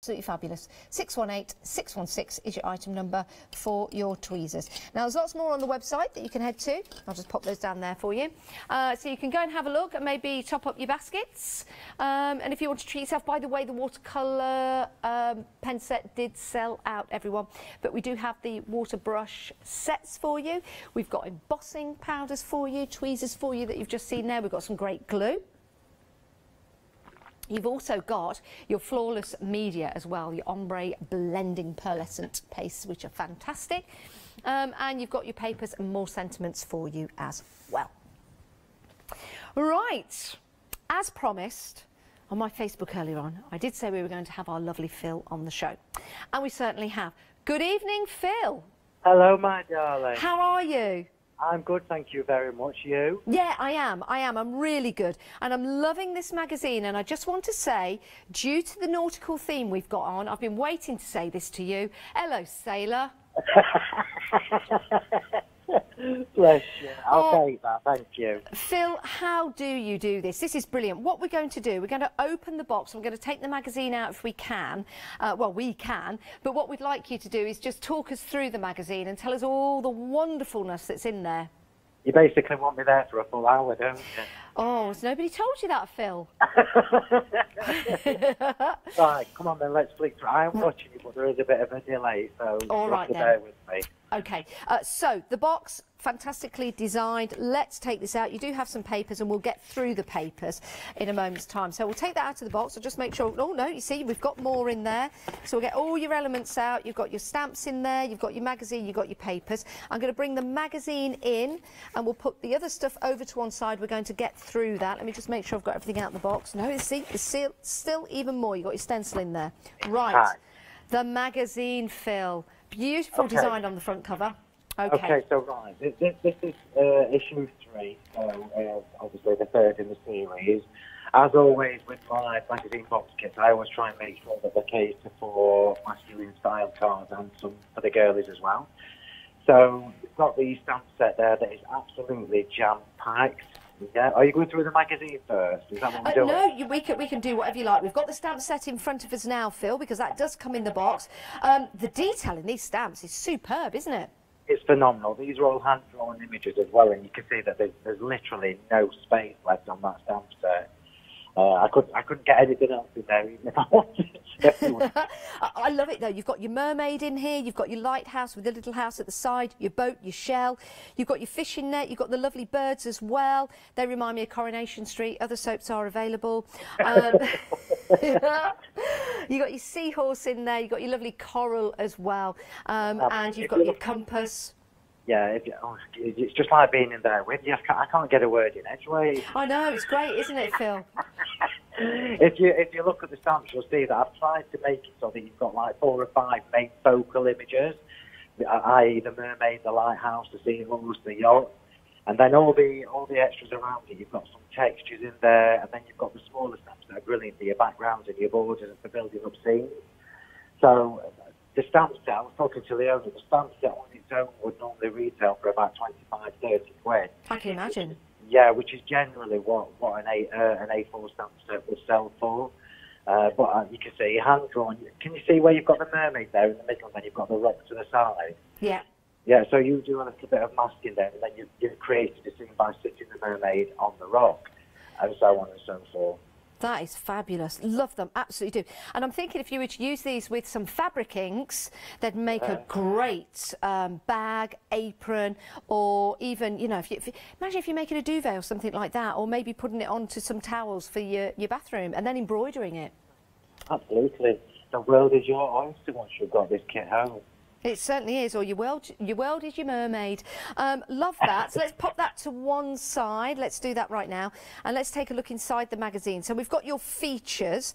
Absolutely fabulous. 618616 is your item number for your tweezers. Now there's lots more on the website that you can head to. I'll just pop those down there for you. So you can go and have a look and maybe top up your baskets. And if you want to treat yourself, by the way, the watercolour pen set did sell out, everyone. But we do have the water brush sets for you. We've got embossing powders for you, tweezers for you that you've just seen there. We've got some great glue. You've also got your flawless media as well, your ombre blending pearlescent pastes, which are fantastic. And you've got your papers and more sentiments for you as well. Right, as promised on my Facebook earlier on, I did say we were going to have our lovely Phil on the show. And we certainly have. Good evening, Phil. Hello, my darling. How are you? I'm good, thank you very much. You? Yeah, I am. I'm really good. And I'm loving this magazine. And I just want to say, due to the nautical theme we've got on, I've been waiting to say this to you. Hello, sailor. Bless you. I'll take that, thank you. Phil, how do you do this? This is brilliant. What we're going to do, we're going to open the box. We're going to take the magazine out if we can. Well, we can. But what we'd like you to do is just talk us through the magazine and tell us all the wonderfulness that's in there. You basically want me there for a full hour, don't you? Oh, so nobody told you that, Phil. Right, come on then, let's flick through. I'm watching you, but there is a bit of a delay, so all right, then. Bear with me. Okay, so the box, fantastically designed. Let's take this out. You do have some papers, and we'll get through the papers in a moment's time. So we'll take that out of the box. I'll just make sure. Oh, no, you see, we've got more in there. So we'll get all your elements out. You've got your stamps in there. You've got your magazine. You've got your papers. I'm going to bring the magazine in, and we'll put the other stuff over to one side. We're going to get through that. Let me just make sure I've got everything out of the box. No, see, it's still even more. You've got your stencil in there. Right. Hi. The magazine, Phil. Beautiful design on the front cover. Okay, so right, this is issue 3, so obviously the third in the series. As always with my magazine box kits, I always try and make sure that they cater for masculine style cards and some for the girlies as well. So it's got the stamp set there that is absolutely jam-packed. Yeah. Are you going through the magazine first? Is that what we're doing? No, we can do whatever you like. We've got the stamp set in front of us now, Phil, because that does come in the box. The detail in these stamps is superb, isn't it? It's phenomenal. These are all hand-drawn images as well, and you can see that there's literally no space left on that stamp set. I couldn't get anything else in there, even if I wanted to. I love it, though. You've got your mermaid in here, you've got your lighthouse with the little house at the side, your boat, your shell, you've got your fishing net, you've got the lovely birds as well. They remind me of Coronation Street. Other soaps are available. You've got your seahorse in there, you've got your lovely coral as well, and you've got your compass. Yeah, it's just like being in there with you. I can't get a word in edgeways. I know, it's great, isn't it, Phil? If you look at the stamps, you'll see that I've tried to make it so that you've got like 4 or 5 main focal images, i.e. the mermaid, the lighthouse, the seahorse, the yacht, and then all the extras around it. You've got some textures in there, and then you've got the smaller stamps that are brilliant for your backgrounds and your borders and for building up scenes. So the stamp set, I was talking to Leone, the stamp set on its own would normally retail for about 25, 30 quid. I can imagine. Yeah, which is generally what an A4 stamp set would sell for. But you can see, hand-drawn, can you see where you've got the mermaid there in the middle and then you've got the rock to the side? Yeah. Yeah, so you do a little bit of masking there and then you've created a scene by sitting the mermaid on the rock and so on and so forth. That is fabulous. Love them, absolutely do. And I'm thinking if you were to use these with some fabric inks, they'd make a great bag, apron, or even, you know, imagine if you're making a duvet or something like that, or maybe putting it onto some towels for your bathroom and then embroidering it. Absolutely. The world is your oyster once you've got this kit home. It certainly is, or your world is your mermaid. Love that. So let's pop that to one side. Let's do that right now. And let's take a look inside the magazine. So we've got your features.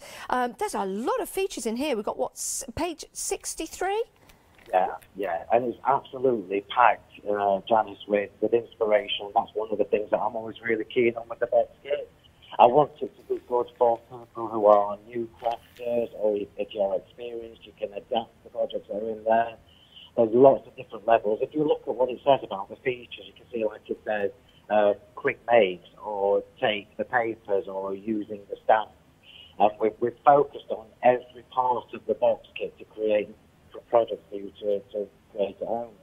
There's a lot of features in here. We've got, what, page 63? Yeah. And it's absolutely packed, Janice, with inspiration. That's one of the things that I'm always really keen on with the best kit. I want it to be good for people who are new crafters, or if you're experienced, you can adapt the projects that are in there. There's lots of different levels. If you look at what it says about the features, you can see, like it says, quick makes, or take the papers, or using the stamp. And we've focused on every part of the box kit to create a product for you to create at home.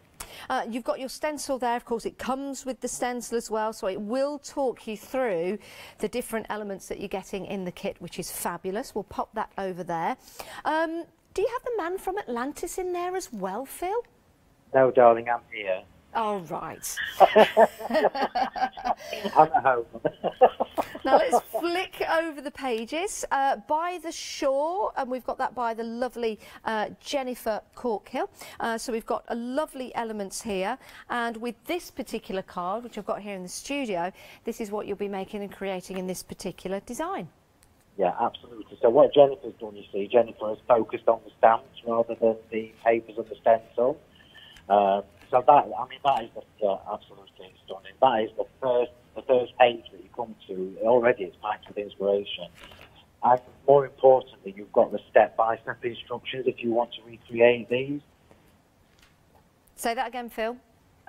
You've got your stencil there, of course. It comes with the stencil as well, so it will talk you through the different elements that you're getting in the kit, which is fabulous. We'll pop that over there. Do you have the man from Atlantis in there as well, Phil? No, darling, I'm here. All right. I'm at home. Now let's flick over the pages. By the Shore, and we've got that by the lovely Jennifer Corkhill. So we've got a lovely elements here. And with this particular card, which I've got here in the studio, this is what you'll be making and creating in this particular design. Yeah, absolutely. So what Jennifer's done, you see, Jennifer has focused on the stamps rather than the papers and the stencil. So that, I mean, that is the absolutely stunning. That is the first page that you come to. Already it's packed with inspiration. And more importantly, you've got the step-by-step instructions if you want to recreate these. Say that again, Phil.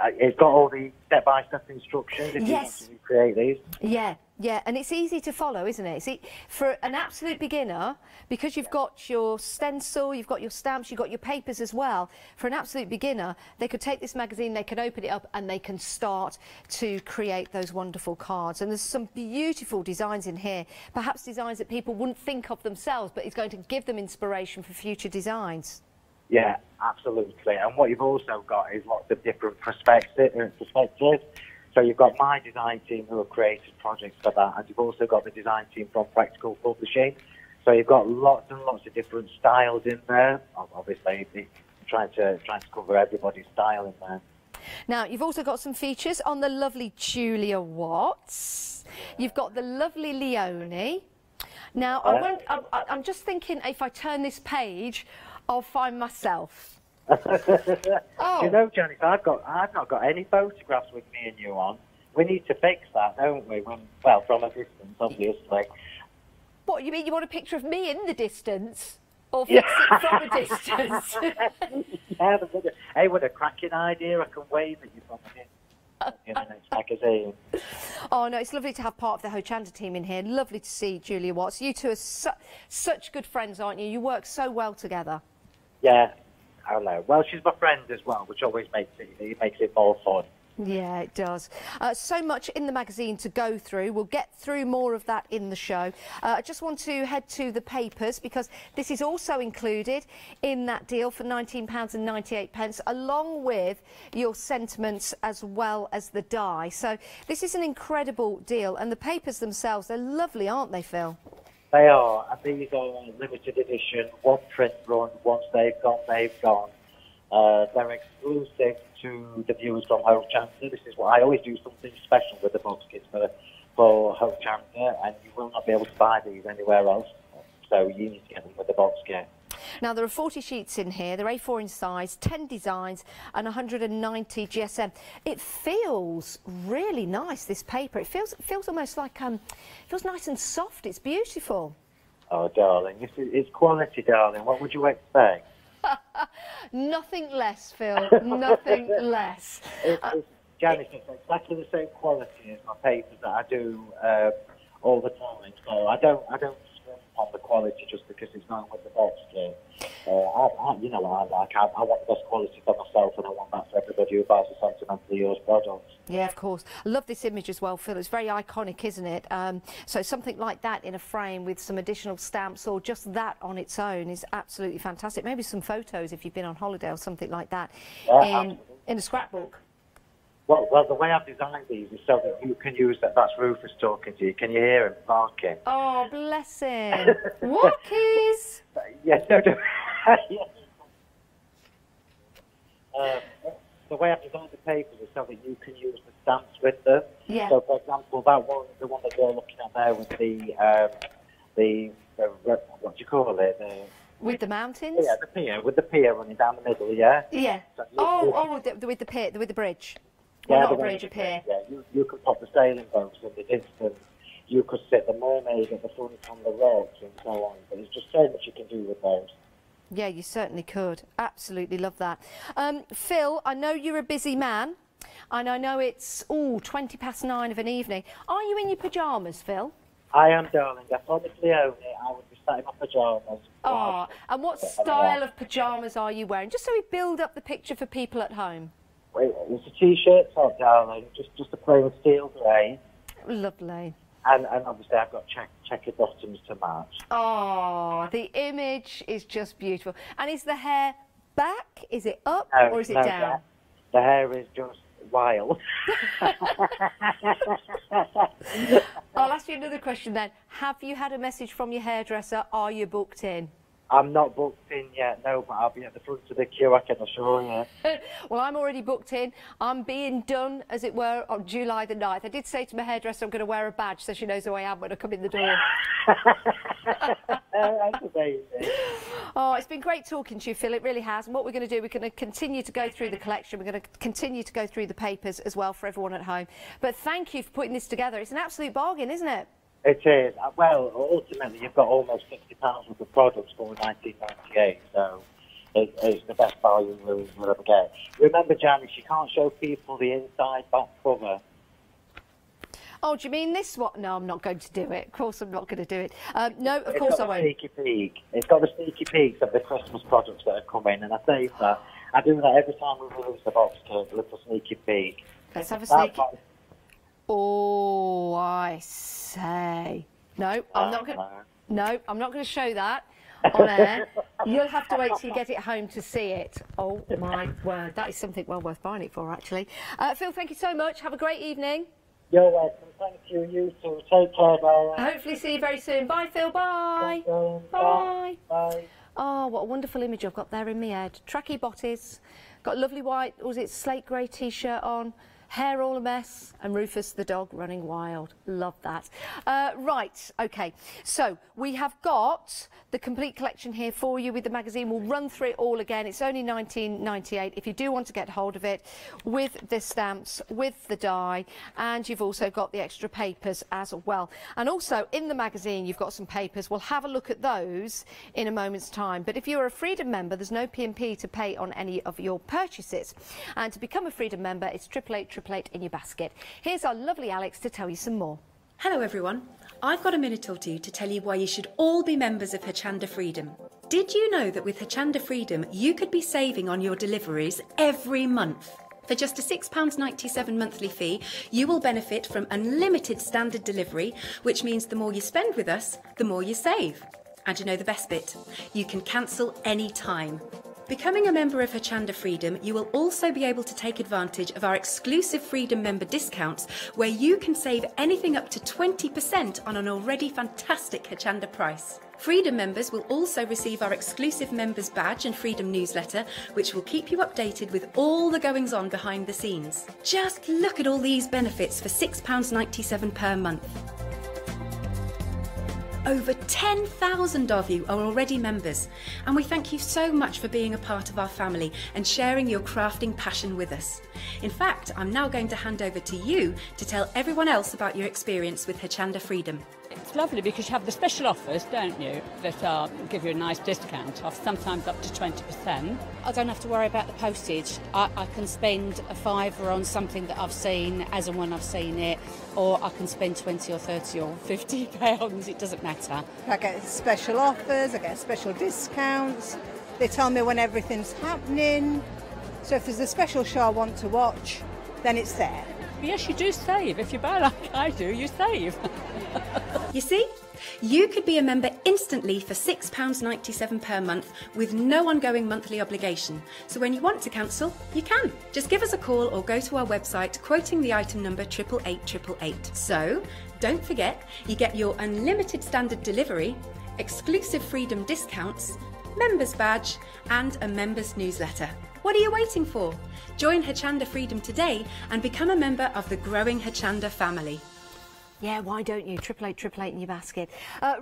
It's got all the step-by-step instructions if you want to recreate these. Yeah. Yeah, and it's easy to follow, isn't it? See, for an absolute beginner, because you've got your stencil, you've got your stamps, you've got your papers as well, for an absolute beginner, they could take this magazine, they can open it up, and they can start to create those wonderful cards. And there's some beautiful designs in here, perhaps designs that people wouldn't think of themselves, but it's going to give them inspiration for future designs. Yeah, absolutely. And what you've also got is lots of different perspectives. So you've got my design team who have created projects for that, and you've also got the design team from Practical Publishing. So you've got lots and lots of different styles in there. Obviously, trying to cover everybody's style in there. Now, you've also got some features on the lovely Julia Watts. You've got the lovely Leone. Now, I'm just thinking, if I turn this page, I'll find myself. Oh. You know, Janice, I've not got any photographs with me and you on. We need to fix that, don't we? When, well, from a distance, obviously. What, you mean you want a picture of me in the distance? Or fix it from a distance? Yeah, hey, what a cracking idea. I can wave at you from a distance. In the next magazine. Oh no, it's lovely to have part of the Hochanda team in here. Lovely to see Julia Watts. You two are such good friends, aren't you? You work so well together. Yeah. Hello. Well, she's my friend as well, which always makes it more fun. Yeah, it does. So much in the magazine to go through. We'll get through more of that in the show. I just want to head to the papers, because this is also included in that deal for £19.98, along with your sentiments as well as the die. So this is an incredible deal, and the papers themselves, they're lovely, aren't they, Phil? They are, and these are limited edition, one print run. Once they've gone, they've gone. They're exclusive to the viewers from Hochanda. This is why I always do something special with the box kits for Hochanda, and you will not be able to buy these anywhere else, so you need to get them with the box kit. Now, there are 40 sheets in here, they're A4 in size, 10 designs and 190 GSM. It feels really nice, this paper. It feels almost like, it feels nice and soft, it's beautiful. Oh, darling, it's quality, darling. What would you expect? Nothing less, Phil, nothing less. Janice, it's exactly the same quality as my papers that I do all the time, so I don't on the quality just because it's not with the box kit. You know what I like, I want the best quality for myself, and I want that for everybody who buys the Sentimentally Yours products. Yeah, of course. I love this image as well, Phil. It's very iconic, isn't it? So something like that in a frame with some additional stamps, or just that on its own, is absolutely fantastic. Maybe some photos if you've been on holiday or something like that, yeah, in a scrapbook. Well, the way I've designed these is so that you can use that. That's Rufus talking to you. Can you hear him barking? Oh, bless him. Walkies! Yes, no, no. The way I've designed the papers is so that you can use the stamps with them. Yeah. So, for example, that one, the one that you're looking at there with the what do you call it? With the mountains? Yeah, the pier, with the pier running down the middle, yeah? Yeah. So with the bridge. Yeah, well, not a bridge, a pier. Yeah, you could pop the sailing boats in the distance. You could sit the mermaid at the front on the rocks and so on. But there's just so much you can do with those. Yeah, you certainly could. Absolutely love that. Phil, I know you're a busy man, and I know it's, 20 past 9 of an evening. Are you in your pyjamas, Phil? I am, darling. I promised Leone I would be sat in my pyjamas. Oh, and what style of pyjamas are you wearing? Just so we build up the picture for people at home. It's a t-shirt top, darling, just a plain steel grey. Lovely. And obviously I've got checkered bottoms to match. Oh, the image is just beautiful. And is the hair back? Is it up or is it down? The hair is just wild. I'll ask you another question then. Have you had a message from your hairdresser? Are you booked in? I'm not booked in yet, no, but I'll be at the front of the queue, I can assure you. Well, I'm already booked in. I'm being done, as it were, on July the 9th. I did say to my hairdresser I'm going to wear a badge so she knows who I am when I come in the door. That's amazing. Oh, it's been great talking to you, Phil. It really has. And what we're going to do, we're going to continue to go through the collection. We're going to continue to go through the papers as well for everyone at home. But thank you for putting this together. It's an absolute bargain, isn't it? It is. Well, ultimately, you've got almost £60 worth of products for £19.98, so it's the best value we'll ever get. Remember, Janice, you can't show people the inside back cover. Oh, do you mean this one? No, I'm not going to do it. Of course, I'm not going to do it. No, of course I won't. Sneaky peek. It's got the sneaky peeks of the Christmas products that have come in, and I say that. I do that every time we release the box to a little sneaky peek. Let's have a sneaky peek. Oh, I say. No, I'm not going. No, I'm not going to show that on air. You'll have to wait till you get it home to see it. Oh my word, that is something well worth buying it for, actually. Phil, thank you so much. Have a great evening. You're welcome. Thank you. You too. Take care, darling. Hopefully, see you very soon. Bye, Phil. Bye. Bye. Bye. Bye. Oh, what a wonderful image I've got there in my head. Tracky botties, got a lovely white, or was it slate grey T-shirt on. Hair all a mess, and Rufus the dog running wild. Love that. Right, okay, so we have got the complete collection here for you with the magazine. We'll run through it all again. It's only £19.98 if you do want to get hold of it, with the stamps, with the die, and you've also got the extra papers as well. And also in the magazine you've got some papers. We'll have a look at those in a moment's time. But if you're a Freedom member, there's no P&P to pay on any of your purchases. And to become a Freedom member, it's 888 in your basket. Here's our lovely Alex to tell you some more. Hello everyone, I've got a minute or two to tell you why you should all be members of Hochanda Freedom. Did you know that with Hochanda Freedom you could be saving on your deliveries every month? For just a £6.97 monthly fee, you will benefit from unlimited standard delivery, which means the more you spend with us, the more you save. And you know the best bit, you can cancel any time. Becoming a member of Hochanda Freedom, you will also be able to take advantage of our exclusive Freedom member discounts, where you can save anything up to 20% on an already fantastic Hochanda price. Freedom members will also receive our exclusive members badge and Freedom newsletter, which will keep you updated with all the goings-on behind the scenes. Just look at all these benefits for £6.97 per month. Over 10,000 of you are already members, and we thank you so much for being a part of our family and sharing your crafting passion with us. In fact, I'm now going to hand over to you to tell everyone else about your experience with Hochanda Freedom. It's lovely because you have the special offers, don't you, that give you a nice discount of sometimes up to 20%. I don't have to worry about the postage. I can spend a £5 on something that I've seen as and when I've seen it, or I can spend 20 or 30 or 50 pounds, it doesn't matter. I get special offers, I get special discounts, they tell me when everything's happening, so if there's a special show I want to watch, then it's there. Yes, you do save. If you buy like I do, you save. You see, you could be a member instantly for £6.97 per month with no ongoing monthly obligation. So when you want to cancel, you can. Just give us a call or go to our website quoting the item number 888 888. So don't forget, you get your unlimited standard delivery, exclusive Freedom discounts, members badge and a members newsletter. What are you waiting for? Join Hochanda Freedom today and become a member of the growing Hochanda family. Yeah, why don't you? 888 888 in your basket.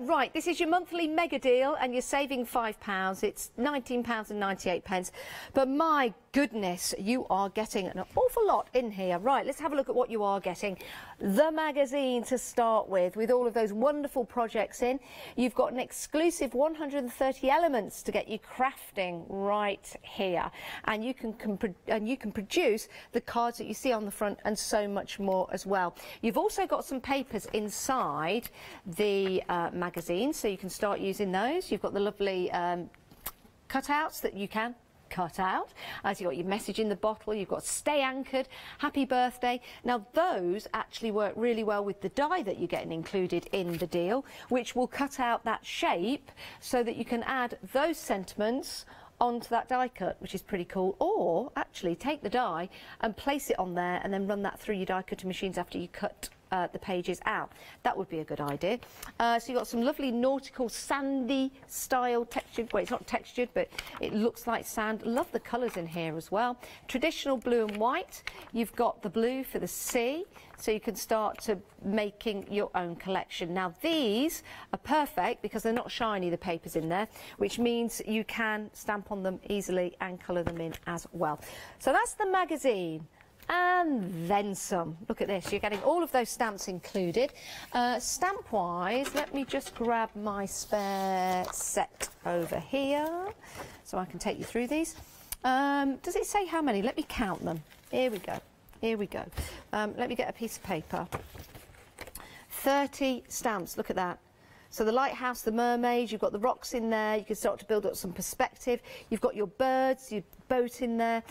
Right, this is your monthly mega deal and you're saving £5. It's £19.98. But my goodness, you are getting an awful lot in here. Right, let's have a look at what you are getting. The magazine to start with all of those wonderful projects in. You've got an exclusive 130 elements to get you crafting right here, and you can produce the cards that you see on the front and so much more as well. You've also got some papers inside the magazine, so you can start using those. You've got the lovely cutouts that you can cut out. As you've got your message in the bottle, you've got stay anchored, happy birthday. Now those actually work really well with the die that you're getting included in the deal, which will cut out that shape so that you can add those sentiments onto that die cut, which is pretty cool. Or actually take the die and place it on there and then run that through your die cutting machines after you cut the pages out. That would be a good idea. So you've got some lovely nautical sandy style textured, well, it's not textured, but it looks like sand. Love the colours in here as well. Traditional blue and white. You've got the blue for the sea, so you can start to making your own collection. Now these are perfect because they're not shiny, the papers in there, which means you can stamp on them easily and colour them in as well. So that's the magazine. And then some. Look at this, you're getting all of those stamps included. Stamp wise, let me just grab my spare set over here so I can take you through these. Does it say how many? Let me count them. Here we go, here we go. Let me get a piece of paper. 30 stamps, look at that. So the lighthouse, the mermaids, you've got the rocks in there, you can start to build up some perspective. You've got your birds, your boat in there.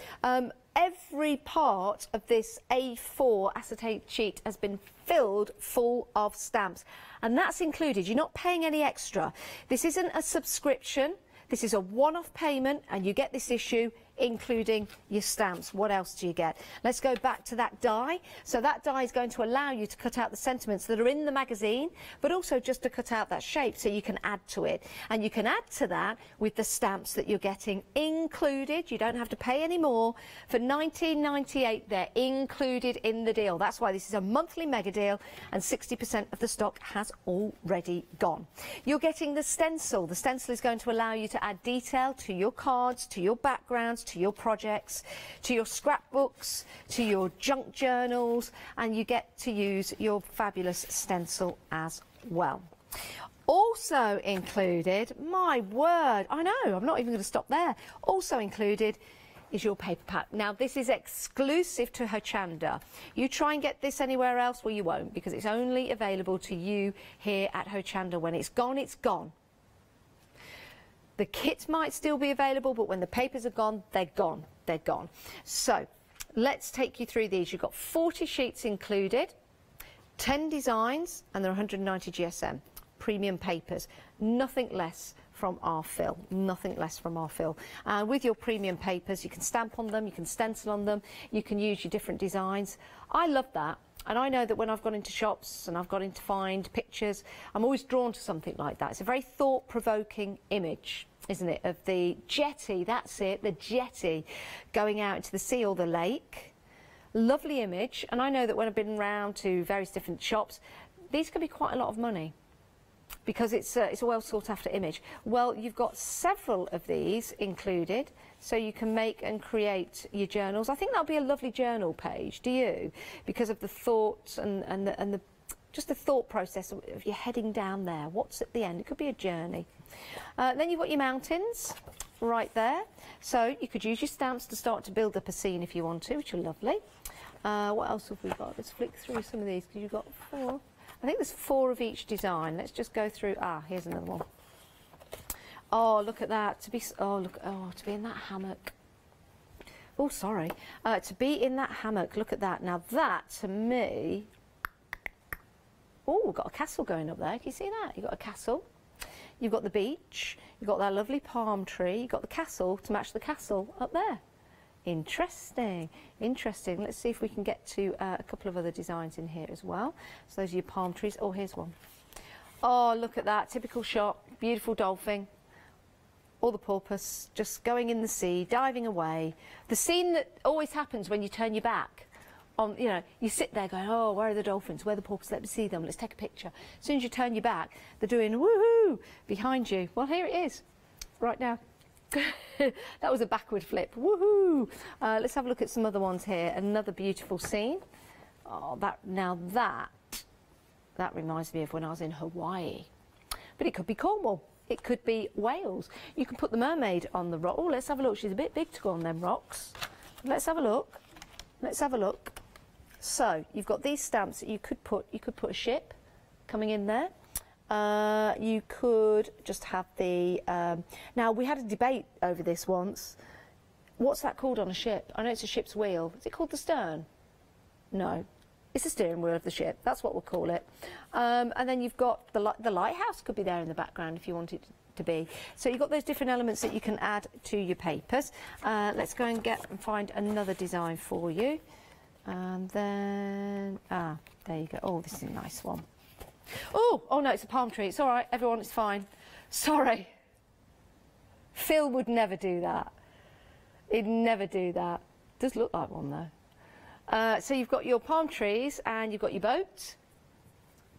Every part of this A4 acetate sheet has been filled full of stamps, and that's included. You're not paying any extra. This isn't a subscription. This is a one-off payment, and you get this issue including your stamps. What else do you get? Let's go back to that die. So that die is going to allow you to cut out the sentiments that are in the magazine, but also just to cut out that shape so you can add to it. And you can add to that with the stamps that you're getting included. You don't have to pay any more. For $19.98, they're included in the deal. That's why this is a monthly mega deal, and 60% of the stock has already gone. You're getting the stencil. The stencil is going to allow you to add detail to your cards, to your backgrounds, to your projects, to your scrapbooks, to your junk journals, and you get to use your fabulous stencil as well. Also included, my word, I know, I'm not even going to stop there. Also included is your paper pack. Now this is exclusive to Hochanda. You try and get this anywhere else, well you won't, because it's only available to you here at Hochanda. When it's gone, it's gone. The kit might still be available, but when the papers are gone, they're gone, they're gone. So let's take you through these. You've got 40 sheets included, 10 designs, and they're 190 GSM. Premium papers, nothing less from our Phil, nothing less from our Phil. With your premium papers, you can stamp on them, you can stencil on them, you can use your different designs. I love that. And I know that when I've gone into shops and I've gone in to find pictures, I'm always drawn to something like that. It's a very thought-provoking image, isn't it, of the jetty, that's it, the jetty, going out into the sea or the lake. Lovely image, and I know that when I've been round to various different shops, these can be quite a lot of money, because it's a well sought after image. Well, you've got several of these included, so you can make and create your journals. I think that'll be a lovely journal page, do you? Because of the thoughts and just the thought process of you heading down there. What's at the end? It could be a journey. Then you've got your mountains right there. So you could use your stamps to start to build up a scene if you want to, which are lovely. What else have we got? Let's flick through some of these, because you've got four. I think there's four of each design. Let's just go through. Ah, here's another one. Oh, look at that. To be in that hammock. Oh, sorry. To be in that hammock. Look at that. Now that, to me. Oh, we've got a castle going up there. Can you see that? You've got a castle. You've got the beach. You've got that lovely palm tree. You've got the castle to match the castle up there. Interesting, interesting. Let's see if we can get to a couple of other designs in here as well. So those are your palm trees. Oh, here's one. Oh, look at that, typical shot, beautiful dolphin, or the porpoise, just going in the sea, diving away. The scene that always happens when you turn your back. You know, you sit there going, oh, where are the dolphins? Where are the porpoises? Let me see them, let's take a picture. As soon as you turn your back, they're doing woohoo behind you. Well, here it is, right now. That was a backward flip. Woohoo! Let's have a look at some other ones here. Another beautiful scene. Oh, that reminds me of when I was in Hawaii. But it could be Cornwall. It could be Wales. You can put the mermaid on the rock. Oh, let's have a look. She's a bit big to go on them rocks. Let's have a look. Let's have a look. So you've got these stamps that you could put. You could put a ship coming in there. You could just have the... now, we had a debate over this once. What's that called on a ship? I know it's a ship's wheel. Is it called the stern? No. It's the steering wheel of the ship. That's what we'll call it. And then you've got the lighthouse could be there in the background if you want it to be. So you've got those different elements that you can add to your papers. Let's go and find another design for you. And then... Ah, there you go. Oh, this is a nice one. Oh, oh no, it's a palm tree. It's all right, everyone, it's fine. Sorry. Phil would never do that. He'd never do that. Does look like one, though. So you've got your palm trees and you've got your boat.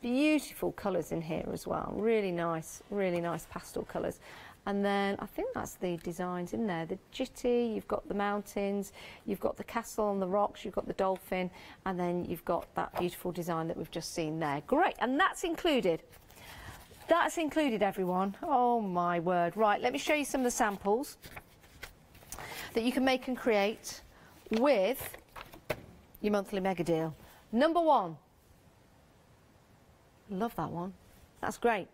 Beautiful colours in here as well. Really nice pastel colours. And then I think that's the designs in there. The jitty, you've got the mountains, you've got the castle on the rocks, you've got the dolphin, and then you've got that beautiful design that we've just seen there. Great, and that's included. That's included, everyone. Oh, my word. Right, let me show you some of the samples that you can make and create with your monthly mega deal. Number one. Love that one. That's great.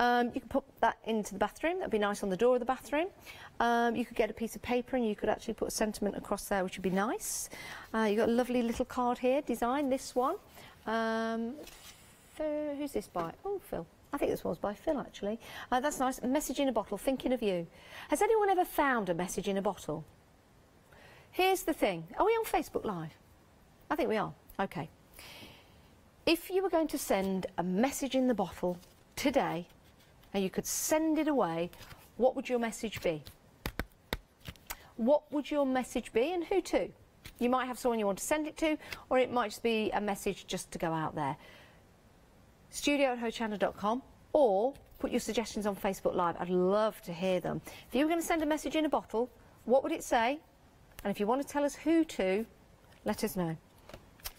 You can put that into the bathroom. That'd be nice on the door of the bathroom. You could get a piece of paper and you could actually put a sentiment across there, which would be nice. You've got a lovely little card here. Design this one. Who's this by? Oh, Phil. I think this was by Phil, actually. That's nice. Message in a bottle. Thinking of you. Has anyone ever found a message in a bottle? Here's the thing. Are we on Facebook Live? I think we are. Okay. If you were going to send a message in the bottle today, and you could send it away, what would your message be? What would your message be and who to? You might have someone you want to send it to, or it might just be a message just to go out there. studio@hochanda.com, or put your suggestions on Facebook Live. I'd love to hear them. If you were going to send a message in a bottle, what would it say? And if you want to tell us who to, let us know.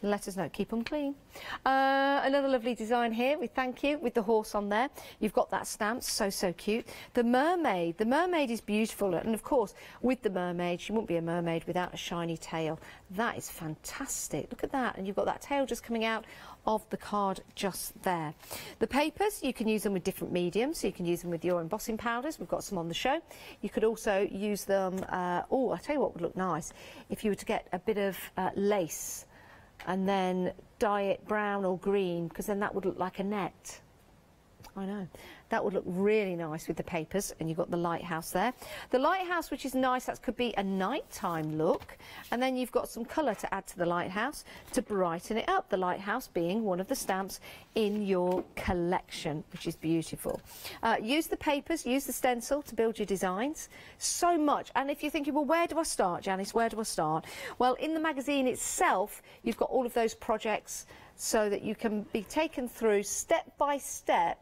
Let us know. Keep them clean. Another lovely design here. We thank you with the horse on there. You've got that stamp. So, so cute. The mermaid. The mermaid is beautiful. And, of course, with the mermaid, she wouldn't be a mermaid without a shiny tail. That is fantastic. Look at that. And you've got that tail just coming out of the card just there. The papers, you can use them with different mediums. So you can use them with your embossing powders. We've got some on the show. You could also use them... oh, I tell you what would look nice. If you were to get a bit of lace... and then dye it brown or green, because then that would look like a net. I know. That would look really nice with the papers, and you've got the lighthouse there. The lighthouse, which is nice, that could be a nighttime look, and then you've got some colour to add to the lighthouse to brighten it up, the lighthouse being one of the stamps in your collection, which is beautiful. Use the papers, use the stencil to build your designs. So much. And if you're thinking, well, where do I start, Janice, where do I start? Well, in the magazine itself, you've got all of those projects so that you can be taken through step by step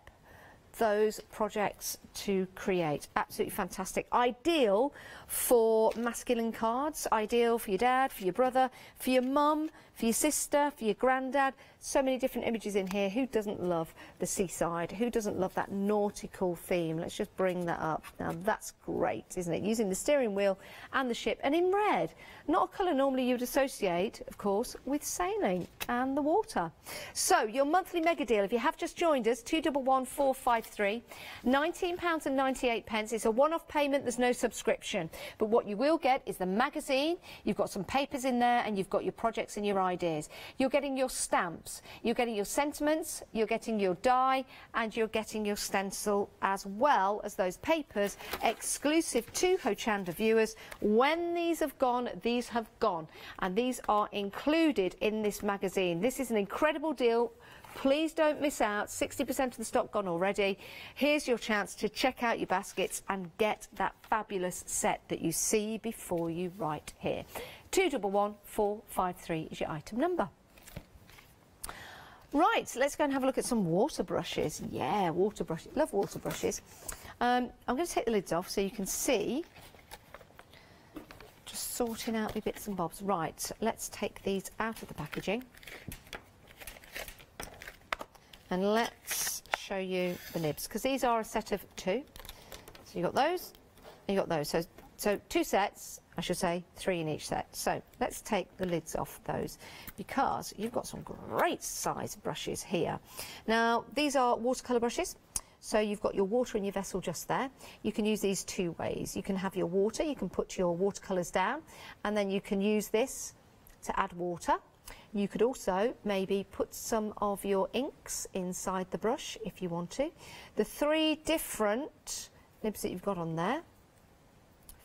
those projects to create. Absolutely fantastic. Ideal for masculine cards, ideal for your dad, for your brother, for your mum, for your sister, for your granddad. So many different images in here. Who doesn't love the seaside? Who doesn't love that nautical theme? Let's just bring that up. Now that's great, isn't it? Using the steering wheel and the ship, and in red. Not a colour normally you'd associate, of course, with sailing and the water. So your monthly mega deal, if you have just joined us, 211453, £19.98. It's a one-off payment, there's no subscription. But what you will get is the magazine, you've got some papers in there, and you've got your projects and your ideas. You're getting your stamps, you're getting your sentiments, you're getting your die, and you're getting your stencil, as well as those papers exclusive to Hochanda viewers. When these have gone, and these are included in this magazine. This is an incredible deal. Please don't miss out. 60% of the stock gone already. Here's your chance to check out your baskets and get that fabulous set that you see before you right here. 211453 is your item number. Right, let's go and have a look at some water brushes. Yeah, water brushes. Love water brushes. I'm going to take the lids off so you can see Just sorting out my bits and bobs. Right, let's take these out of the packaging and let's show you the nibs, because these are a set of two. So you've got those and you've got those. So two sets, I should say, three in each set. So let's take the lids off those, because you've got some great size brushes here. Now, these are watercolour brushes. So you've got your water in your vessel just there. You can use these two ways. You can have your water, you can put your watercolours down, and then you can use this to add water. You could also maybe put some of your inks inside the brush if you want to. The three different nibs that you've got on there,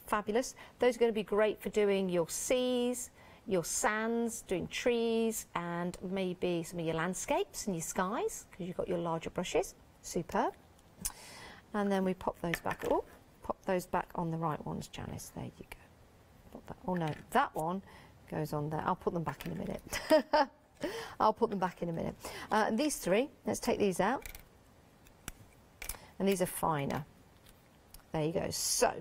fabulous. Those are going to be great for doing your seas, your sands, doing trees, and maybe some of your landscapes and your skies, because you've got your larger brushes. Superb. And then we pop those back. Oh, pop those back on the right ones, Janice. There you go. Pop that. Oh no, that one goes on there. I'll put them back in a minute. I'll put them back in a minute. And these three, let's take these out. And these are finer. There you go. So,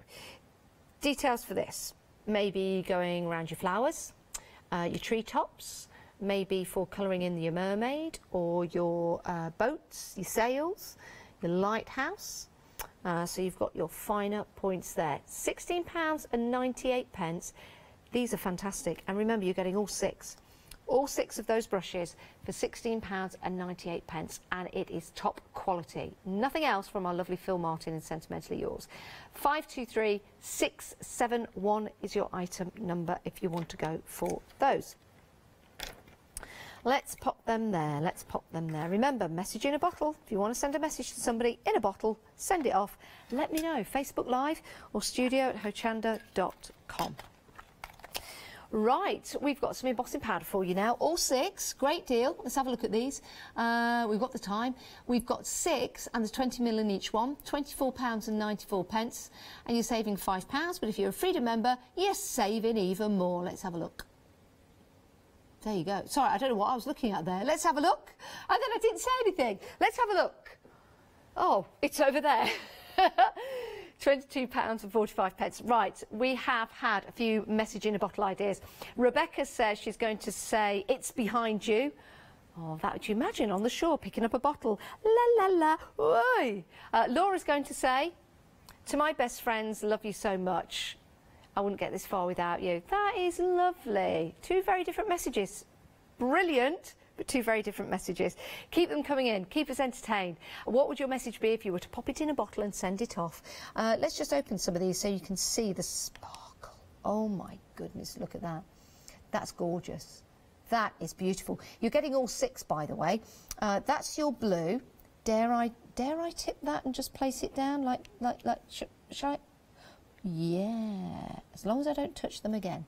details for this. Maybe going around your flowers, your treetops, maybe for colouring in your mermaid or your boats, your sails, your lighthouse. So you've got your finer points there. £16.98. These are fantastic. And remember, you're getting all six. All six of those brushes for £16.98, and it is top quality. Nothing else from our lovely Phil Martin and Sentimentally Yours. 523671 is your item number if you want to go for those. Let's pop them there. Let's pop them there. Remember, message in a bottle. If you want to send a message to somebody in a bottle, send it off. Let me know. Facebook Live or studio@hochanda.com. Right, we've got some embossing powder for you now. All six, great deal. Let's have a look at these. We've got the time. We've got six, and there's 20ml in each one, £24.94, and you're saving £5. But if you're a Freedom member, you're saving even more. Let's have a look. There you go. Sorry, I don't know what I was looking at there. Let's have a look. And then I didn't say anything. Let's have a look. Oh, it's over there. £22.45. Right, we have had a few message in a bottle ideas. Rebecca says she's going to say, it's behind you. Oh, that would you imagine on the shore picking up a bottle. La, la, la, oi. Laura's going to say, to my best friends, love you so much. I wouldn't get this far without you. That is lovely. Two very different messages. Brilliant. But two very different messages. Keep them coming in. Keep us entertained. What would your message be if you were to pop it in a bottle and send it off? Let's just open some of these so you can see the sparkle. Oh my goodness, look at that. That's gorgeous. That is beautiful. You're getting all six, by the way. That's your blue. Dare I tip that and just place it down like shall I? Yeah. As long as I don't touch them again.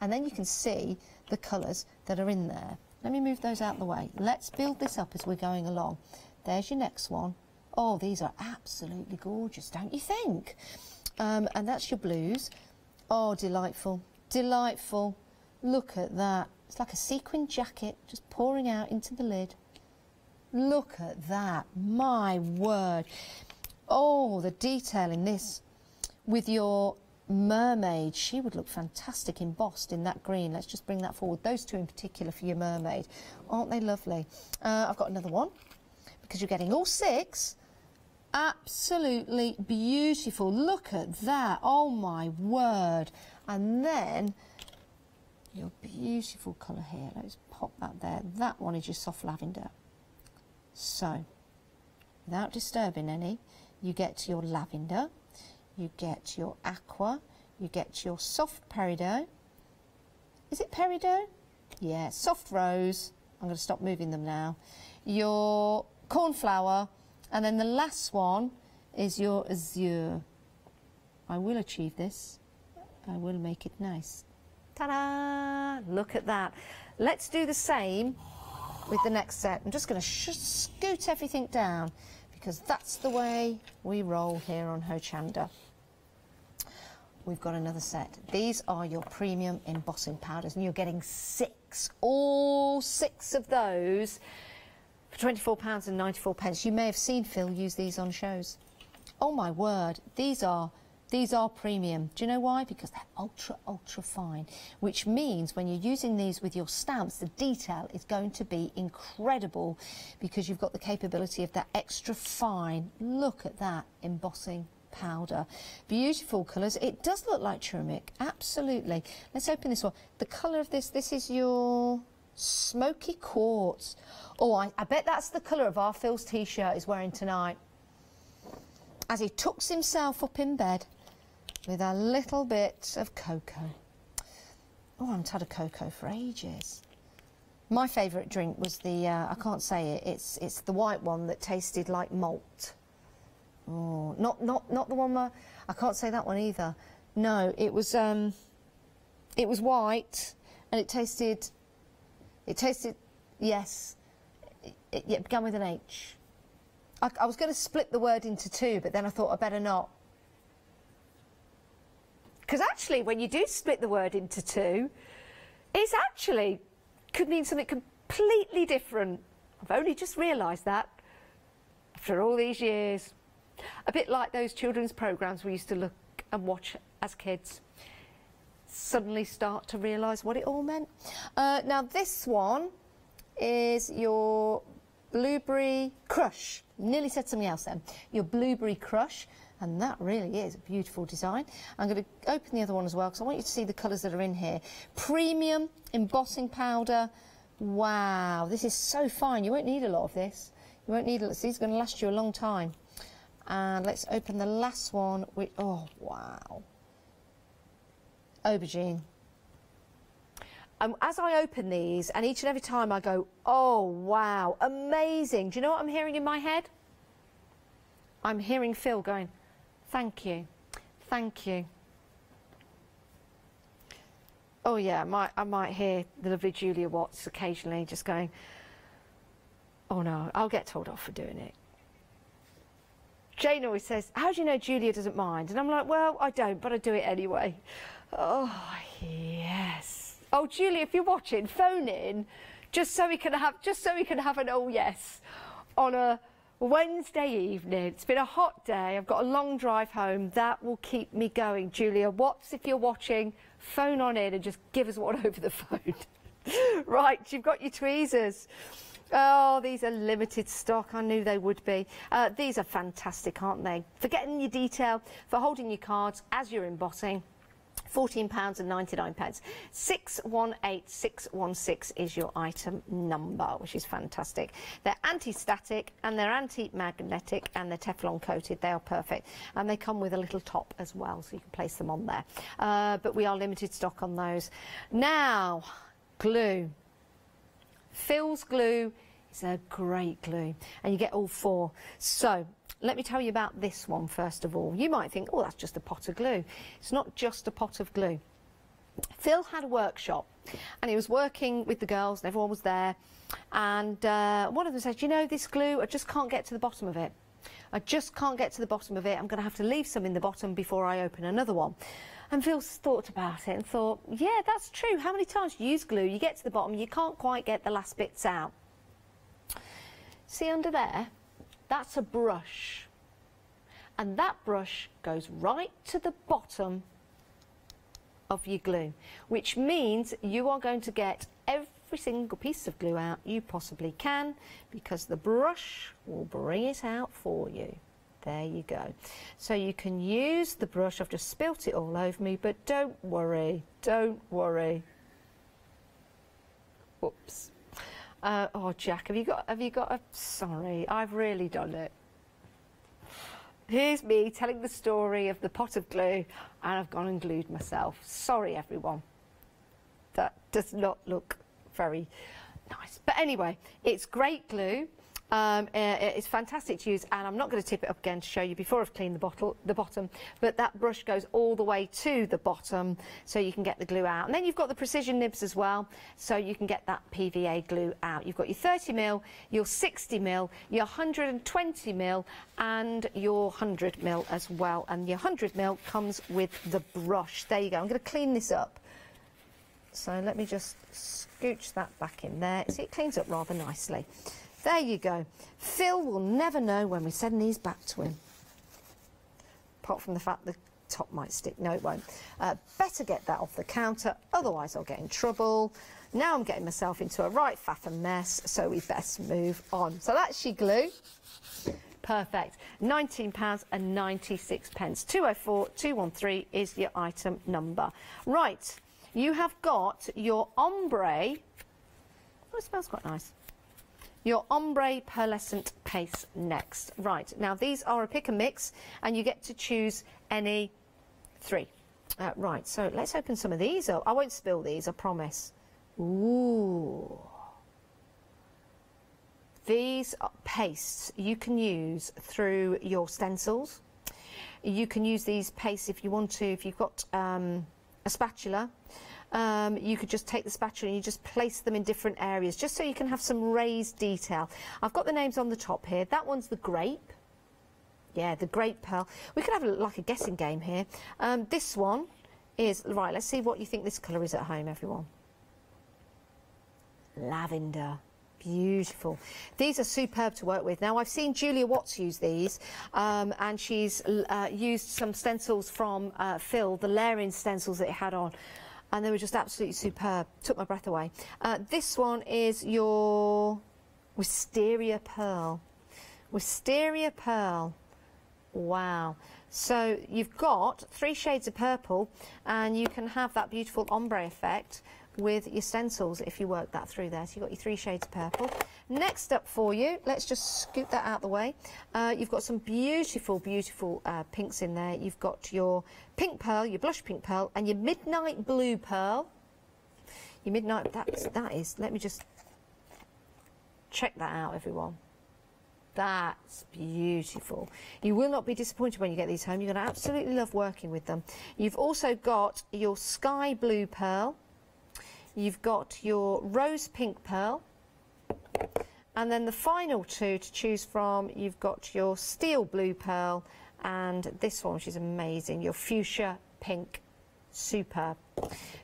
And then you can see the colours that are in there. Let me move those out of the way. Let's build this up as we're going along. There's your next one. Oh, these are absolutely gorgeous, don't you think? And that's your blues. Oh, delightful, delightful. Look at that. It's like a sequin jacket just pouring out into the lid. Look at that, my word. Oh, the detail in this with your mermaid. She would look fantastic embossed in that green. Let's just bring that forward. Those two in particular for your mermaid. Aren't they lovely? I've got another one because you're getting all six. Absolutely beautiful. Look at that. Oh my word. And then your beautiful colour here. Let's pop that there. That one is your soft lavender. So, without disturbing any, you get to your lavender. You get your aqua, you get your soft peridot. Is it peridot? Yeah, soft rose. I'm going to stop moving them now. Your cornflower, and then the last one is your azure. I will achieve this. I will make it nice. Ta-da! Look at that. Let's do the same with the next set. I'm just going to scoot everything down, because that's the way we roll here on Hochanda. We've got another set. These are your premium embossing powders, and you're getting six, all six of those for £24.94. You may have seen Phil use these on shows. Oh my word, these are These are premium. Do you know why? Because they're ultra, ultra fine, which means when you're using these with your stamps, the detail is going to be incredible because you've got the capability of that extra fine, look at that, embossing powder. Beautiful colours. It does look like ceramic, absolutely. Let's open this one. The colour of this is your smoky quartz. Oh, I bet that's the colour of our Phil's t-shirt he's wearing tonight, as he tucks himself up in bed with a little bit of cocoa. Oh, I haven't had a cocoa for ages. My favourite drink was the, I can't say it, it's the white one that tasted like malt. Oh, not the one where, I can't say that one either. No, it was white and it tasted, yes, it began with an H. I was going to split the word into two, but then I thought I'd better not. Because actually, when you do split the word into two, it's actually could mean something completely different. I've only just realised that after all these years. A bit like those children's programmes we used to look and watch as kids. Suddenly start to realise what it all meant. Now this one is your Blueberry Crush. Nearly said something else then. Your Blueberry Crush, and that really is a beautiful design. I'm going to open the other one as well because I want you to see the colours that are in here. Premium embossing powder. Wow, this is so fine. You won't need a lot of this. You won't need a lot. This is going to last you a long time. And let's open the last one, which, oh wow, aubergine. As I open these, and each and every time I go, oh wow, amazing. Do you know what I'm hearing in my head? I'm hearing Phil going, thank you, thank you. Oh yeah, I might hear the lovely Julia Watts occasionally just going, oh no, I'll get told off for doing it. Jane always says, how do you know Julia doesn't mind? And I'm like, well, I don't, but I do it anyway. Oh, yes. Oh, Julia, if you're watching, phone in, just so we can have an oh yes on a Wednesday evening. It's been a hot day. I've got a long drive home. That will keep me going. Julia Watts, if you're watching, phone on in and just give us one over the phone. Right, you've got your tweezers. Oh, these are limited stock. I knew they would be. These are fantastic, aren't they? For getting your detail, for holding your cards as you're embossing. £14.99. 618616 is your item number, which is fantastic. They're anti-static and they're anti-magnetic and they're Teflon coated. They are perfect. And they come with a little top as well, so you can place them on there. But we are limited stock on those. Now, glue. Phil's glue is a great glue and you get all four. So let me tell you about this one first of all. You might think, oh, that's just a pot of glue. It's not just a pot of glue. Phil had a workshop and he was working with the girls and everyone was there, and one of them said, you know, this glue, I just can't get to the bottom of it. I just can't get to the bottom of it. I'm going to have to leave some in the bottom before I open another one. And Phil thought about it and thought, yeah, that's true. How many times you use glue, you get to the bottom, you can't quite get the last bits out. See under there? That's a brush. And that brush goes right to the bottom of your glue, which means you are going to get every single piece of glue out you possibly can because the brush will bring it out for you. There you go. So you can use the brush. I've just spilt it all over me, but don't worry, don't worry. Whoops. Oh, Jack, have you got a, sorry, I've really done it. Here's me telling the story of the pot of glue, and I've gone and glued myself. Sorry, everyone. That does not look very nice. But anyway, it's great glue. It's fantastic to use, and I'm not going to tip it up again to show you before I've cleaned the bottom, but that brush goes all the way to the bottom so you can get the glue out. And then you've got the precision nibs as well, so you can get that PVA glue out. You've got your 30mm, your 60mm, your 120mm and your 100mm as well, and your 100mm comes with the brush. There you go. I'm going to clean this up. So let me just scooch that back in there. See, it cleans up rather nicely. There you go. Phil will never know when we send these back to him. Apart from the fact that top might stick. No, it won't. Better get that off the counter, otherwise I'll get in trouble. Now I'm getting myself into a right faffing mess, so we best move on. So that's your glue. Perfect. £19.96. 204-213 is your item number. Right, you have got your ombre. Oh, it smells quite nice. Your ombre pearlescent paste next. Right, now these are a pick and mix, and you get to choose any three. Right, so let's open some of these up. I won't spill these, I promise. Ooh. These pastes you can use through your stencils. You can use these pastes if you want to, if you've got a spatula. You could just take the spatula and you just place them in different areas, just so you can have some raised detail. I've got the names on the top here. That one's the grape. Yeah, the grape pearl. We could have a, like a guessing game here. This one is, right, let's see what you think this colour is at home, everyone. Lavender. Beautiful. These are superb to work with. Now, I've seen Julia Watts use these, and she's used some stencils from Phil, the Larian stencils that it had on, and they were just absolutely superb. Took my breath away. This one is your wisteria pearl. Wisteria pearl. Wow. So you've got three shades of purple, and you can have that beautiful ombre effect with your stencils if you work that through there. So you've got your three shades of purple. Next up for you, let's just scoot that out the way. You've got some beautiful, beautiful pinks in there. You've got your pink pearl, your blush pink pearl, and your midnight blue pearl. Your midnight, that is, let me just check that out, everyone. That's beautiful. You will not be disappointed when you get these home. You're going to absolutely love working with them. You've also got your sky blue pearl. You've got your rose pink pearl, and then the final two to choose from, you've got your steel blue pearl, and this one, which is amazing, your fuchsia pink. Superb.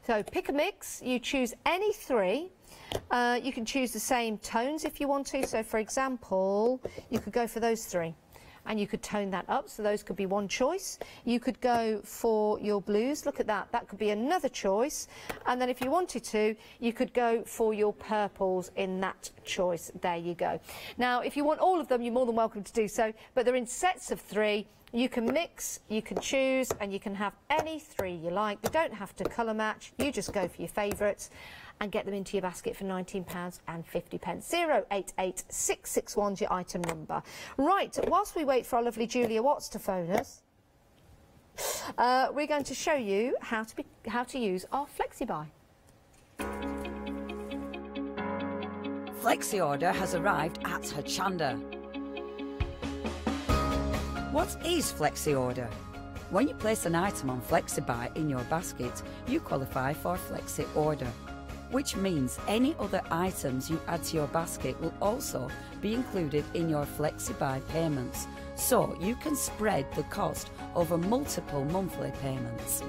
So pick a mix, you choose any three. You can choose the same tones if you want to, so for example, you could go for those three. And you could tone that up, so those could be one choice. You could go for your blues, look at that, that could be another choice. And then if you wanted to, you could go for your purples in that choice. There you go. Now, if you want all of them, you're more than welcome to do so, but they're in sets of three. You can mix, you can choose, and you can have any three you like. You don't have to colour match, you just go for your favourites and get them into your basket for £19.50. 088661 is your item number. Right, whilst we wait for our lovely Julia Watts to phone us, we're going to show you how to use our FlexiBuy. FlexiOrder has arrived at Hochanda. What is FlexiOrder? When you place an item on FlexiBuy in your basket, you qualify for FlexiOrder, which means any other items you add to your basket will also be included in your FlexiBuy payments, so you can spread the cost over multiple monthly payments.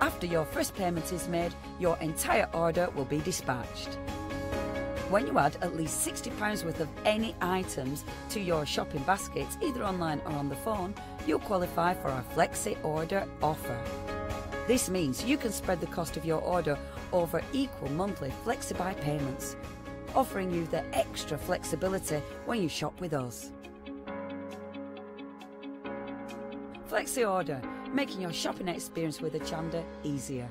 After your first payment is made, your entire order will be dispatched. When you add at least £60 worth of any items to your shopping baskets, either online or on the phone, you'll qualify for our Flexi Order offer. This means you can spread the cost of your order over equal monthly FlexiBuy payments, offering you the extra flexibility when you shop with us. Flexi Order, making your shopping experience with Hochanda easier.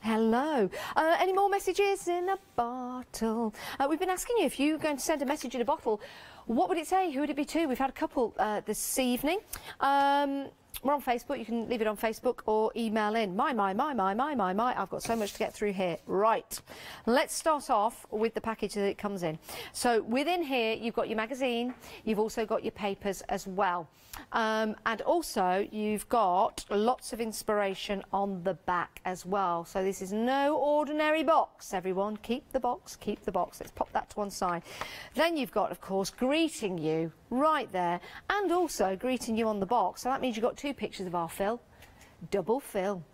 Hello. Any more messages in a bottle? We've been asking you, if you were going to send a message in a bottle, what would it say? Who would it be to? We've had a couple this evening. We're on Facebook. You can leave it on Facebook or email in. My. I've got so much to get through here. Right. Let's start off with the package that it comes in. So within here, you've got your magazine. You've also got your papers as well. And also, you've got lots of inspiration on the back as well. So this is no ordinary box, everyone. Keep the box. Keep the box. Let's pop that to one side. Then you've got, of course, greeting you right there, and also greeting you on the box. So that means you've got two pictures of our Phil. Double Phil.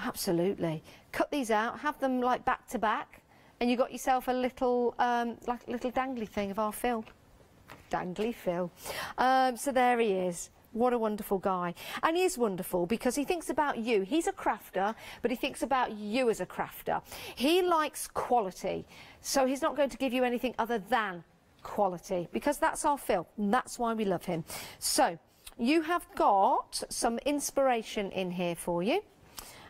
Absolutely. Cut these out, have them like back to back, and you got yourself a little like a little dangly thing of our Phil. Dangly Phil. So there he is. What a wonderful guy. And he is wonderful because he thinks about you. He's a crafter, but he thinks about you as a crafter. He likes quality, so he's not going to give you anything other than quality, because that's our Phil, and that's why we love him. So you have got some inspiration in here for you,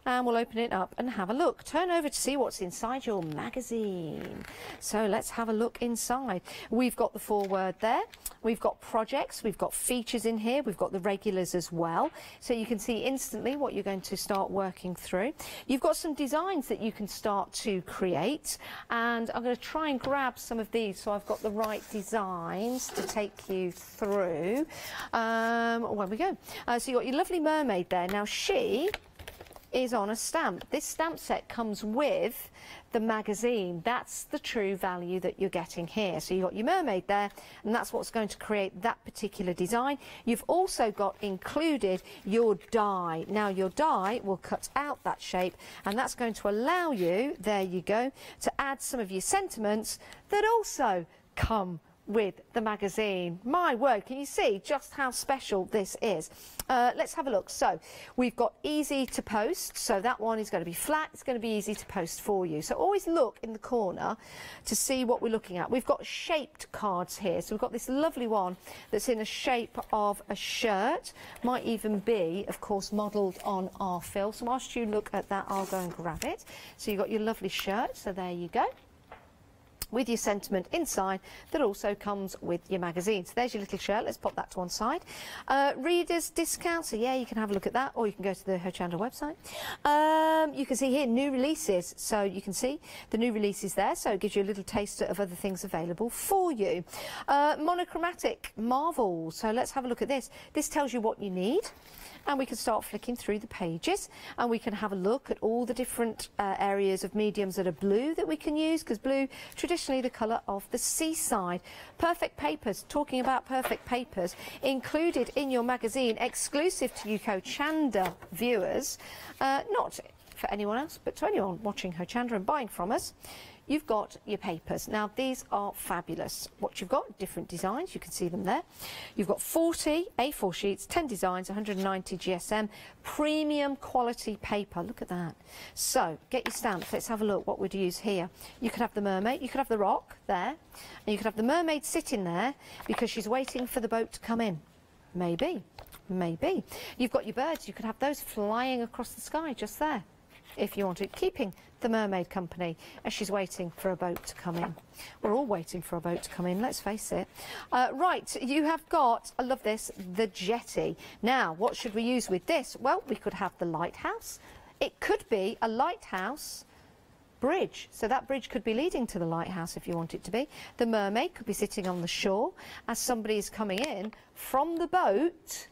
and we'll open it up and have a look. Turn over to see what's inside your magazine. So let's have a look inside. We've got the foreword there, we've got projects, we've got features in here, we've got the regulars as well, so you can see instantly what you're going to start working through. You've got some designs that you can start to create, and I'm going to try and grab some of these so I've got the right designs to take you through. Where we go. So you've got your lovely mermaid there. Now she is on a stamp. This stamp set comes with the magazine. That's the true value that you're getting here. So you've got your mermaid there, and that's what's going to create that particular design. You've also got included your die. Now your die will cut out that shape, and that's going to allow you, there you go, to add some of your sentiments that also come with the magazine. My word, can you see just how special this is? Let's have a look. So we've got easy to post, so that one is going to be flat, it's going to be easy to post for you. So always look in the corner to see what we're looking at. We've got shaped cards here, so we've got this lovely one that's in a shape of a shirt, might even be of course modelled on our Phil. So whilst you look at that, I'll go and grab it. So you've got your lovely shirt, so there you go, with your sentiment inside that also comes with your magazine. So there's your little shirt. Let's pop that to one side. Readers discount, so yeah, you can have a look at that, or you can go to the Hochanda website. You can see here new releases, so you can see the new releases there, so it gives you a little taster of other things available for you. Monochromatic Marvel, so let's have a look at this. This tells you what you need, and we can start flicking through the pages, and we can have a look at all the different areas of mediums that are blue that we can use, because blue, traditionally the colour of the seaside. Perfect papers, talking about perfect papers, included in your magazine, exclusive to you Hochanda viewers, not for anyone else, but to anyone watching Hochanda and buying from us. You've got your papers. Now these are fabulous. What you've got, different designs, you can see them there. You've got 40 A4 sheets, 10 designs, 190 GSM, premium quality paper. Look at that. So get your stamps. Let's have a look what we'd use here. You could have the mermaid, you could have the rock there, and you could have the mermaid sitting there because she's waiting for the boat to come in. Maybe, maybe. You've got your birds, you could have those flying across the sky just there, if you want it, keeping the mermaid company as she's waiting for a boat to come in. We're all waiting for a boat to come in, let's face it. Right, you have got, I love this, the jetty. Now, what should we use with this? Well, we could have the lighthouse. It could be a lighthouse bridge, so that bridge could be leading to the lighthouse if you want it to be. The mermaid could be sitting on the shore as somebody is coming in from the boat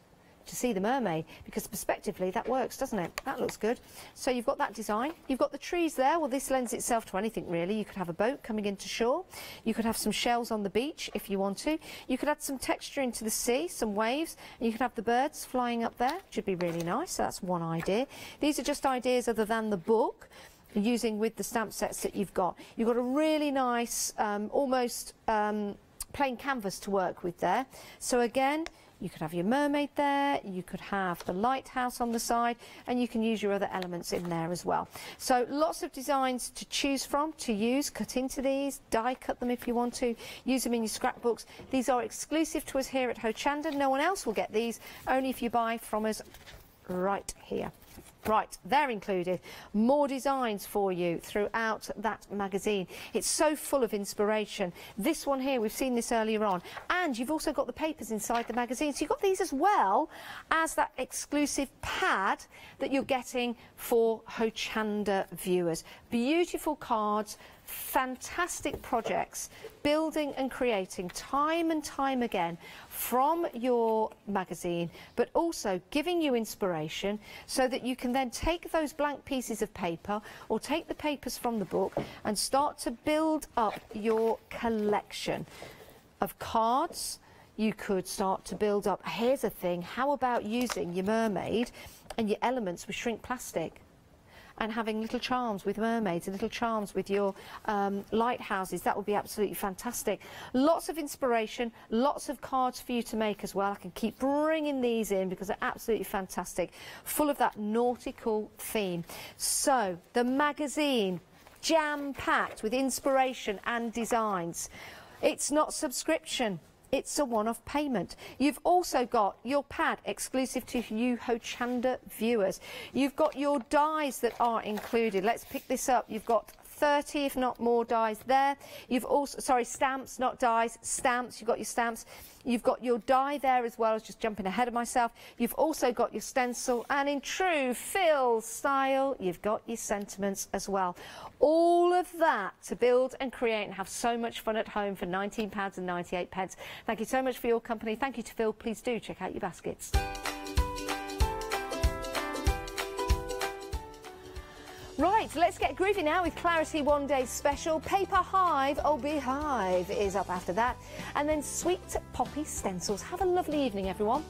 to see the mermaid, because perspectively that works, doesn't it? That looks good. So you've got that design, you've got the trees there. Well, this lends itself to anything really. You could have a boat coming into shore, you could have some shells on the beach if you want to, you could add some texture into the sea, some waves, and you could have the birds flying up there, which would be really nice. So that's one idea. These are just ideas other than the book, using with the stamp sets that you've got. You've got a really nice almost plain canvas to work with there. So again, you could have your mermaid there, you could have the lighthouse on the side, and you can use your other elements in there as well. So lots of designs to choose from, to use, cut into these, die cut them if you want to, use them in your scrapbooks. These are exclusive to us here at Hochanda. No one else will get these, only if you buy from us right here. Right, they're included. More designs for you throughout that magazine. It's so full of inspiration. This one here, we've seen this earlier on. And you've also got the papers inside the magazine. So you've got these as well as that exclusive pad that you're getting for Hochanda viewers. Beautiful cards, fantastic projects, building and creating time and time again from your magazine, but also giving you inspiration so that you can then take those blank pieces of paper, or take the papers from the book, and start to build up your collection of cards. You could start to build up, here's a thing, how about using your mermaid and your elements with shrink plastic and having little charms with mermaids and little charms with your lighthouses. That would be absolutely fantastic. Lots of inspiration, lots of cards for you to make as well. I can keep bringing these in because they're absolutely fantastic, full of that nautical theme. So the magazine, jam-packed with inspiration and designs. It's not subscription, it's a one-off payment. You've also got your pad exclusive to you Hochanda viewers. You've got your dies that are included. Let's pick this up. You've got 30, if not more, dies there. You've also, sorry, stamps, not dies, stamps. You've got your stamps. You've got your die there as well. I was just jumping ahead of myself. You've also got your stencil, and in true Phil style, you've got your sentiments as well. All of that to build and create and have so much fun at home for £19.98. Thank you so much for your company. Thank you to Phil. Please do check out your baskets. Right, let's get groovy now with Clarity One Day Special. Paper Hive, oh Beehive, is up after that. And then Sweet Poppy Stencils. Have a lovely evening, everyone.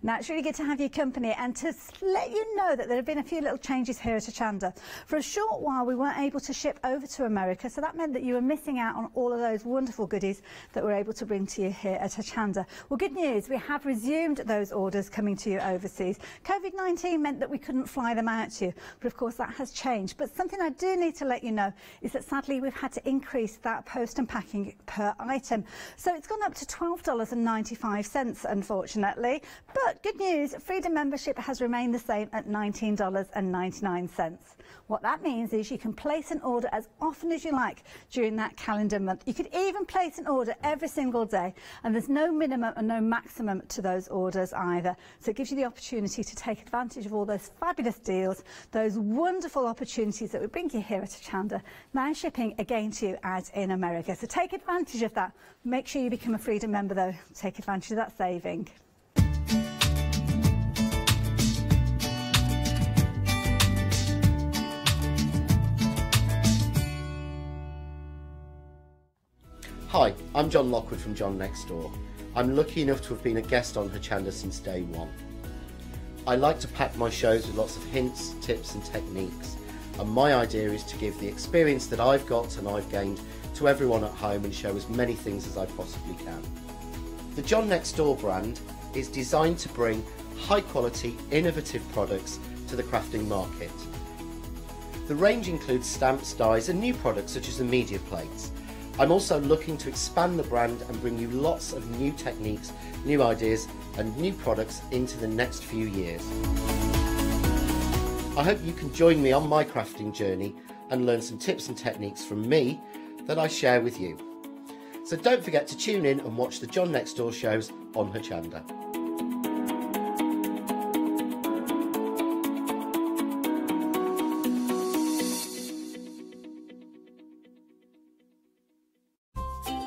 Now, it's really good to have your company and to let you know that there have been a few little changes here at Hochanda. For a short while, we weren't able to ship over to America, so that meant that you were missing out on all of those wonderful goodies that we're able to bring to you here at Hochanda. Well, good news, we have resumed those orders coming to you overseas. COVID-19 meant that we couldn't fly them out to you, but of course that has changed. But something I do need to let you know is that sadly we've had to increase that post and packing per item. So it's gone up to $12.95, unfortunately, but good news, Freedom membership has remained the same at $19.99. What that means is you can place an order as often as you like during that calendar month. You could even place an order every single day, and there's no minimum and no maximum to those orders either. So it gives you the opportunity to take advantage of all those fabulous deals, those wonderful opportunities that we bring you here at Hochanda, now shipping again to you out in America. So take advantage of that. Make sure you become a Freedom member though, take advantage of that saving. Hi, I'm John Lockwood from John Next Door. I'm lucky enough to have been a guest on Hochanda since day one. I like to pack my shows with lots of hints, tips and techniques, and my idea is to give the experience that I've got and I've gained to everyone at home and show as many things as I possibly can. The John Next Door brand is designed to bring high quality, innovative products to the crafting market. The range includes stamps, dies and new products such as the media plates. I'm also looking to expand the brand and bring you lots of new techniques, new ideas and new products into the next few years. I hope you can join me on my crafting journey and learn some tips and techniques from me that I share with you. So don't forget to tune in and watch the John Next Door shows on Hochanda.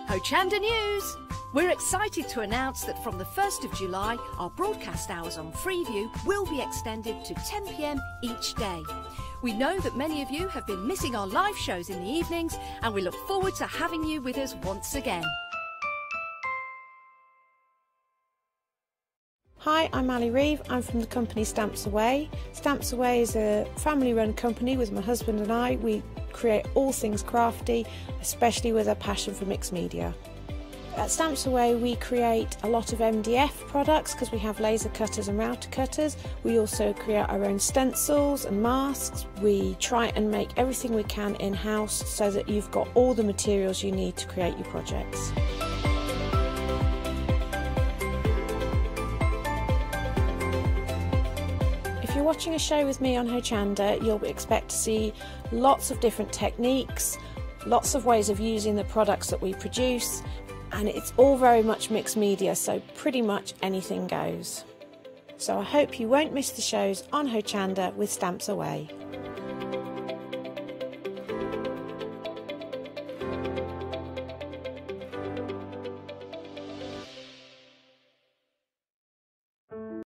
Hochanda News! We're excited to announce that from the 1st of July, our broadcast hours on Freeview will be extended to 10 p.m. each day. We know that many of you have been missing our live shows in the evenings, and we look forward to having you with us once again. Hi, I'm Ali Reeve. I'm from the company Stamps Away. Stamps Away is a family-run company with my husband and I. We create all things crafty, especially with a passion for mixed media. At Stamps Away we create a lot of MDF products because we have laser cutters and router cutters. We also create our own stencils and masks. We try and make everything we can in-house so that you've got all the materials you need to create your projects. If you're watching a show with me on Hochanda, you'll expect to see lots of different techniques, lots of ways of using the products that we produce, and it's all very much mixed media, so pretty much anything goes. So I hope you won't miss the shows on Hochanda with Stamps Away.